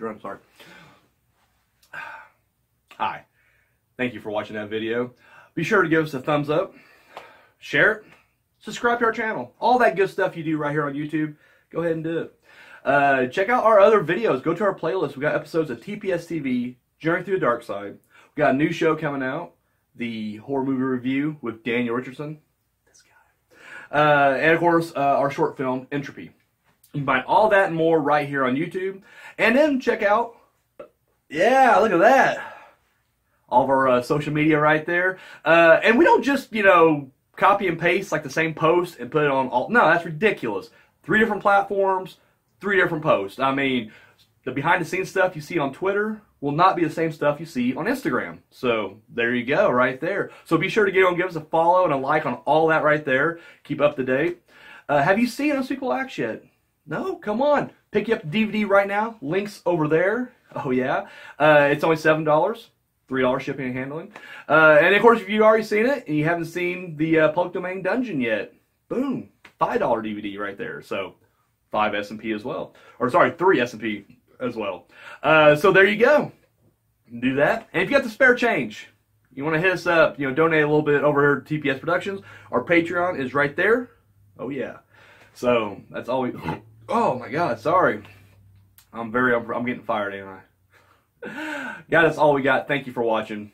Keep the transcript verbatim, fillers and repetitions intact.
I'm sorry. Hi, thank you for watching that video. Be sure to give us a thumbs up, share it, subscribe to our channel. All that good stuff you do right here on YouTube, go ahead and do it. Uh, check out our other videos. Go to our playlist. We've got episodes of T P S T V, Journey Through the Darkside. We've got a new show coming out, the horror movie review with Daniel Richardson. This guy. Uh, and of course, uh, our short film, Entropy. You can find all that and more right here on YouTube. And then check out, yeah, look at that. All of our uh, social media right there. Uh, and we don't just, you know, copy and paste like the same post and put it on all. No, that's ridiculous. Three different platforms, three different posts. I mean, the behind-the-scenes stuff you see on Twitter will not be the same stuff you see on Instagram. So there you go right there. So be sure to get on, give us a follow and a like on all that right there. Keep up to date. Uh, have you seen Unspeakable Acts yet? No, come on. Pick you up the D V D right now. Link's over there. Oh, yeah. Uh, it's only seven dollars. three dollars shipping and handling. Uh, and, of course, if you've already seen it and you haven't seen the uh, Public Domain Dungeon yet, boom, five dollar D V D right there. So, five S and P as well. Or, sorry, three S and P as well. Uh, so, there you go. Do that. And if you got the spare change, you want to hit us up, you know, donate a little bit over here to T P S Productions. Our Patreon is right there. Oh, yeah. So, that's all we... Oh my God! Sorry, I'm very. I'm, I'm getting fired, ain't I? Yeah, that's all we got. Thank you for watching.